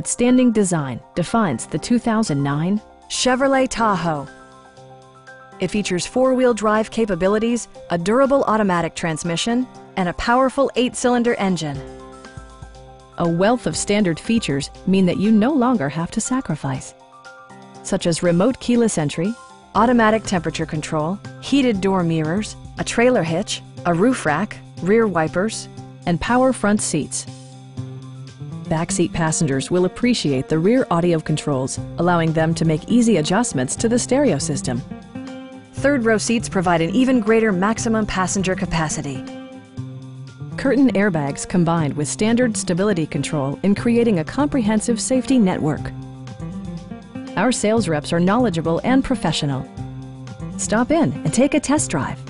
outstanding design defines the 2009 Chevrolet Tahoe. It features four-wheel drive capabilities, a durable automatic transmission, and a powerful 8-cylinder engine. A wealth of standard features mean that you no longer have to sacrifice, such as remote keyless entry, automatic temperature control, heated door mirrors, a trailer hitch, a roof rack, rear wipers, and power front seats. Backseat passengers will appreciate the rear audio controls, allowing them to make easy adjustments to the stereo system. Third-row seats provide an even greater maximum passenger capacity. Curtain airbags combined with standard stability control in creating a comprehensive safety network. Our sales reps are knowledgeable and professional. Stop in and take a test drive.